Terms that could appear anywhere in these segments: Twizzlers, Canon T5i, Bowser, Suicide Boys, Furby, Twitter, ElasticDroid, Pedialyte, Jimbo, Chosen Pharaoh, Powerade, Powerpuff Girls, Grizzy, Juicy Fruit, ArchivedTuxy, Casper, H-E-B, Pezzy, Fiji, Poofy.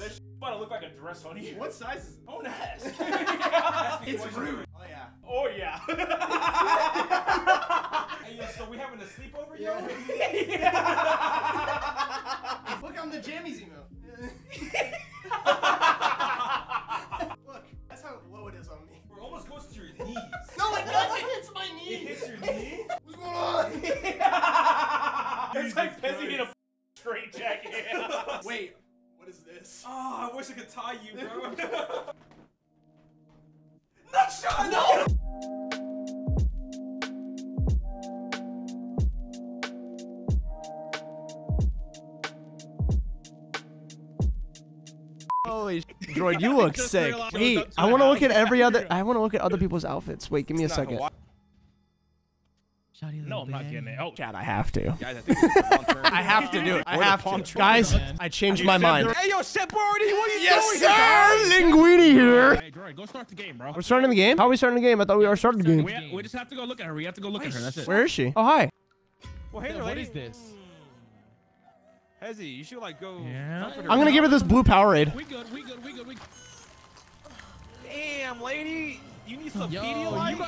that shit about to look like a dress on you. What size is it? Own ass. It's rude. Oh yeah. Oh yeah. Hey, yo, so we having a sleepover, yo? Yeah. Look on the jammies email. Look, that's how low it is on me. It almost goes to your knees. No, it doesn't. It hits my knee. It hits your knee? What's going on? It's like Pezzy in a straight jacket. Wait, what is this? Oh, I wish I could tie you, bro. Not shot! No! Holy droid, you look sick. Wait, I want to look at every other. I want to look at other people's outfits. Wait, give me a second. No, I'm not getting it. Oh, God, I have to. Guys, I think I have to do it. I have to. Guys, I changed my mind. Hey, yo, Separati, what are you doing? Yes, sir. Linguini here. Hey, Droid, go start the game, bro. We're starting the game? How are we starting the game? I thought we already started the game. We just have to go look at her. We have to go look at her. That's it. Where is she? Oh, hi. Well, hey, what is this? Pezzy, you should like go. Yeah. I'm gonna give her this blue Powerade. We good, we good, we good, we good. Damn, lady. You need some Pedialyte? Oh,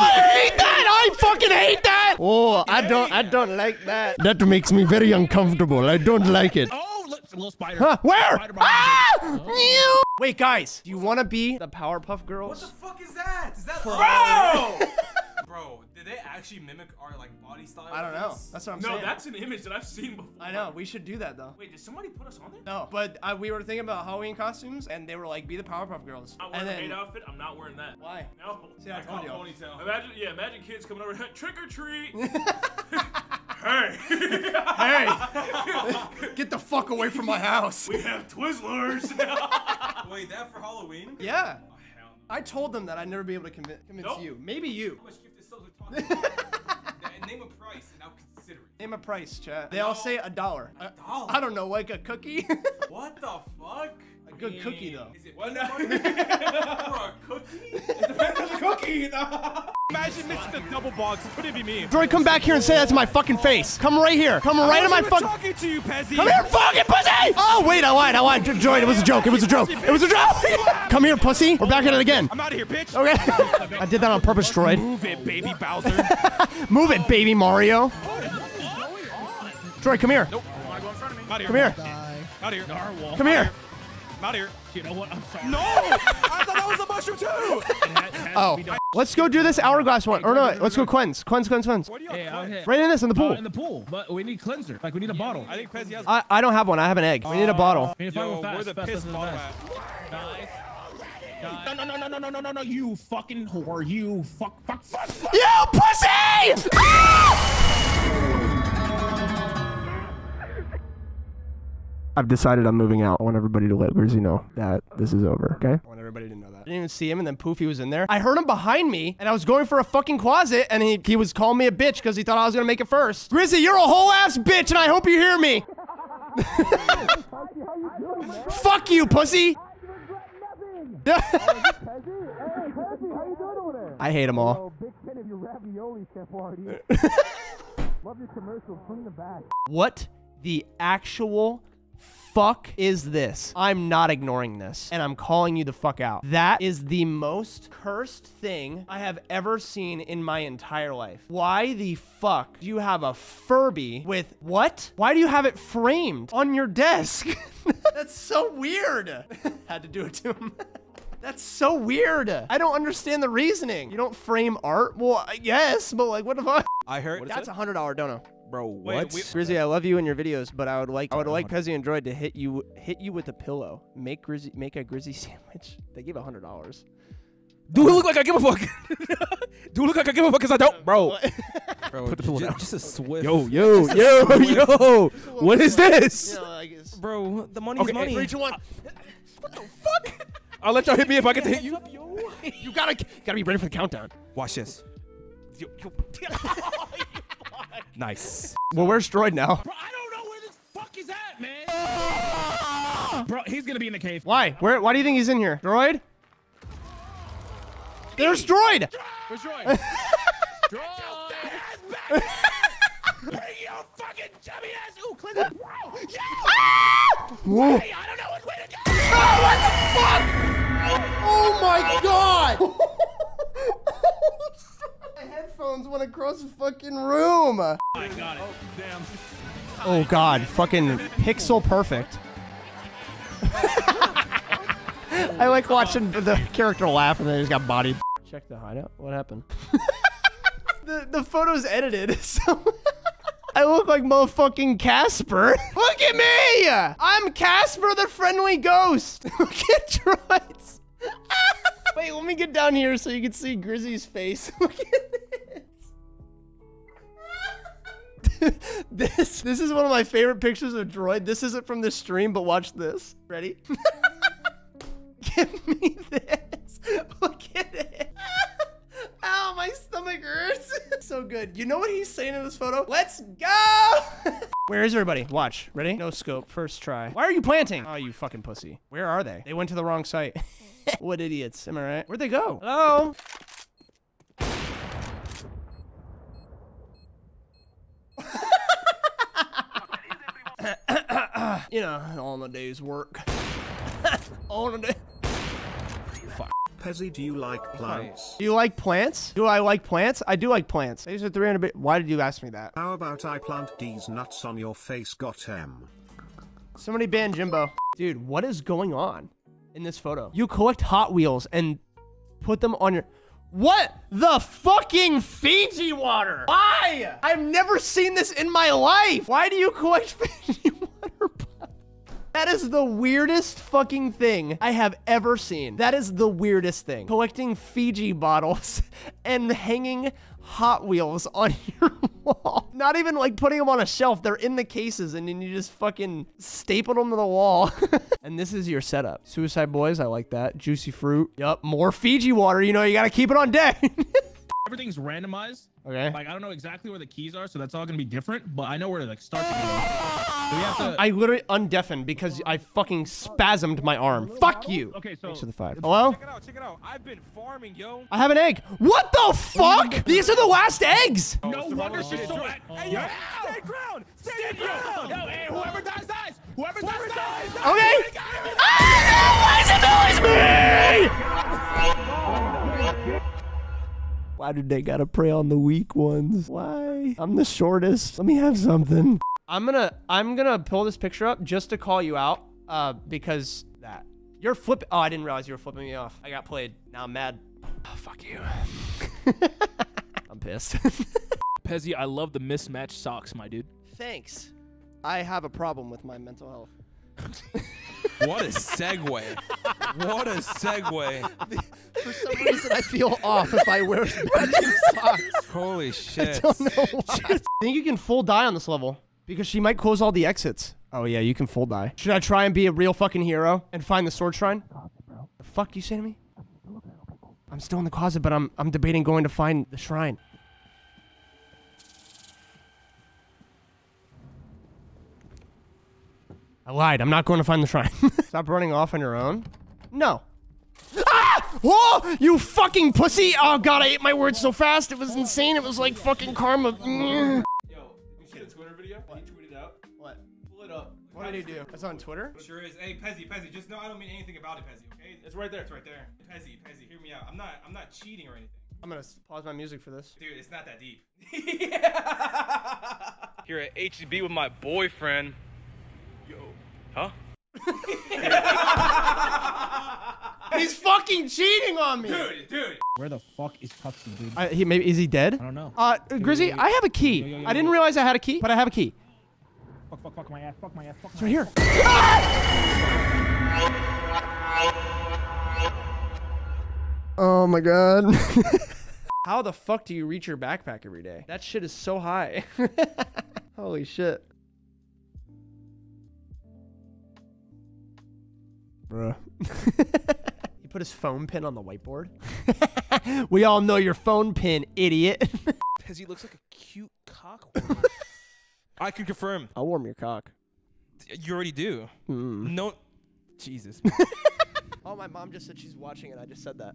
I hate that! I fucking hate that! Oh, I don't like that. That makes me very uncomfortable. I don't like it. Oh, look, it's a little spider. Huh? Where? Spider oh. Wait, guys. Do you want to be the Powerpuff Girls? What the fuck is that? Is that bro? Bro, did they actually mimic our like body style? I don't know. That's what I'm saying. No, that's an image that I've seen before. I know. We should do that though. Wait, did somebody put us on there? No, but we were thinking about Halloween costumes, and they were like, "Be the Powerpuff Girls." I want a maid outfit. I'm not wearing that. Why? No. See, I told you. Ponytail. Imagine, yeah, imagine kids coming over, trick or treat. Hey, hey, get the fuck away from my house. We have Twizzlers. Wait, that for Halloween? Yeah. Oh, hell no. I told them that I'd never be able to convince you. Maybe you. Name a price and I'll consider it. Name a price, chat. They all say $1. $1? I don't know, like a cookie? What the fuck? A good cookie, though. Is it one for a cookie? It depends on the cookie, though. Imagine missing the double box. Could it be me? Droid, come back here and say that to my fucking face. Come right here. Come right in my fucking. I'm talking to you, Pezzy. Come here, fucking pussy! Oh, wait, I lied. I lied. Droid, it was a joke. It was a joke. It was a joke. Come here, pussy. We're back at it again. I'm out of here, bitch. Okay. I did that on purpose, Droid. Move it, baby Bowser. Move it, baby Mario. Droid, come here. Nope. Come here. Out of here. Come here. I'm out of here. You know what? I'm sorry. No! I thought that was a mushroom too! Oh. Let's go do this hourglass one. Or no, let's go cleanse. Cleanse, cleanse, cleanse. What do you cleanse? Right in this, in the pool. In the pool. But we need cleanser. Like, we need a bottle. I think Pezzy has I don't have one. I have an egg. We need a bottle. We need to find one fast. Nice. No, no, no, no, no, no, no, no, you fucking whore. You fuck, fuck, fuck, fuck. You pussy! I've decided I'm moving out. I want everybody to let Grizzy know that this is over, okay? I want everybody to know that. I didn't even see him, and then Poofy was in there. I heard him behind me, and I was going for a fucking closet, and he was calling me a bitch because he thought I was going to make it first. Grizzy, you're a whole ass bitch, and I hope you hear me. Fuck you, pussy. I hate them all. What the actual fuck is this? I'm not ignoring this, and I'm calling you the fuck out. That is the most cursed thing I have ever seen in my entire life. Why the fuck do you have a Furby with what? Why do you have it framed on your desk? That's so weird. Had to do it to him. That's so weird. I don't understand the reaning. You don't frame art? Well, yes, but like, what the fuck? I heard that's a $100 dono. Bro, what? Grizzy, I love you in your videos, but I would like Pezzy and Droid to hit you with a pillow. Make a Grizzy sandwich. They give $100. Do it look like I give a fuck? Do it look like I give a fuck? Cause I don't, bro. Bro, put the pillow down. Just a swift. Yo, yo, yo, yo. What is this? Yeah, I guess. Bro, the money's money. Hey, 3, 2, 1. What the fuck? I'll let y'all hit me if I get to hit you. You gotta be ready for the countdown. Watch this. Nice. Well, where's Droid now? Bro, I don't know where this fuck is at, man. Bro, he's gonna be in the cave. Why? Where? Why do you think he's in here? Droid? There's Droid! Where's Droid? Droid! Bring your fucking chubby ass! Ooh, cleanse it! Wow! Yeah! Whoa. Hey, I don't know which way to go. Oh, what the fuck? Oh my god! My headphones went across the fucking room. I got it. Oh, damn. Oh god, fucking pixel perfect. I like watching the character laugh and then he just got bodied. Check the hideout. What happened? The photo's edited, so I look like motherfucking Casper. Look at me! I'm Casper the friendly ghost. Look at droids. Wait, let me get down here so you can see Grizzy's face. Look at this. This is one of my favorite pictures of droid. This isn't from this stream, but watch this. Ready? Give me this. Look at it. Ow, my stomach hurts. So good. You know what he's saying in this photo? Let's go! Where is everybody? Watch. Ready? No scope. First try. Why are you planting? Oh, you fucking pussy. Where are they? They went to the wrong site. What idiots. Am I right? Where'd they go? Hello? You know, on the day's work. On the day. Pezzy, do you like plants? Do you like plants? Do I like plants? I do like plants. These are 300. Why did you ask me that? How about I plant these nuts on your face, Gotham? Somebody ban Jimbo. Dude, what is going on in this photo? You collect Hot Wheels and put them on your... What the fucking Fiji water? Why? I've never seen this in my life. Why do you collect Fiji water? That is the weirdest fucking thing I have ever seen. That is the weirdest thing. Collecting Fiji bottles and hanging Hot Wheels on your wall. Not even like putting them on a shelf. They're in the cases and then you just fucking stapled them to the wall. And this is your setup. Suicide Boys, I like that. Juicy Fruit. Yup, more Fiji water. You know, you gotta keep it on deck. Everything's randomized. Okay. Like, I don't know exactly where the keys are, so that's all gonna be different, but I know where to, like, start the game. So we have to... I literally undefened because I fucking spasmed my arm. Fuck you! Okay, so... Thanks for the five. Hello? Check it out, check it out. I've been farming, yo. I have an egg. What the fuck? These are the last eggs! No wonder she's so... Hey, yo! Stay ground! Stay ground! Yo, hey, whoever dies, dies! Whoever dies, dies! Okay! Ah, no! Why is it always me? Why do they gotta prey on the weak ones? Why? I'm the shortest. Let me have something. I'm gonna pull this picture up just to call you out, because that. You're flipping. Oh, I didn't realize you were flipping me off. I got played. Now I'm mad. Oh, fuck you. I'm pissed. Pezzy, I love the mismatched socks, my dude. Thanks. I have a problem with my mental health. What a segue. What a segue. For some reason, I feel off if I wear matching socks. Holy shit. I don't know why. I think you can full die on this level because she might close all the exits. Oh, yeah, you can full die. Should I try and be a real fucking hero and find the sword shrine? God, bro. The fuck you say to me? I'm still in the closet, but I'm debating going to find the shrine. I lied. I'm not going to find the shrine. Stop running off on your own. No. Ah! Whoa! You fucking pussy! Oh god, I ate my words so fast. It was insane. It was like fucking karma. Yo, you see the Twitter video? What? He tweeted out. What? Pull it up. What did he do? That's on Twitter? It sure is. Hey, Pezzy, Pezzy. Just know I don't mean anything about it, Pezzy. Okay? It's right there. It's right there. Pezzy, Pezzy. Hear me out. I'm not cheating or anything. I'm gonna pause my music for this. Dude, it's not that deep. Yeah. Here at H-E-B with my boyfriend. Yo. Huh? He's fucking cheating on me, dude. Where the fuck is Tuxy, dude? Is he dead? I don't know. Grizzy, I have a key. Yo. I didn't realize I had a key, but I have a key. Fuck my ass. Fuck my ass. Fuck it's right here. Oh my god. How the fuck do you reach your backpack every day? That shit is so high. Holy shit. Bruh. He put his phone pin on the whiteboard. We all know your phone pin, idiot. Pezzy looks like a cute cock warmer. I can confirm. I'll warm your cock. You already do. Mm. No. Jesus. Oh, my mom just said she's watching and I just said that.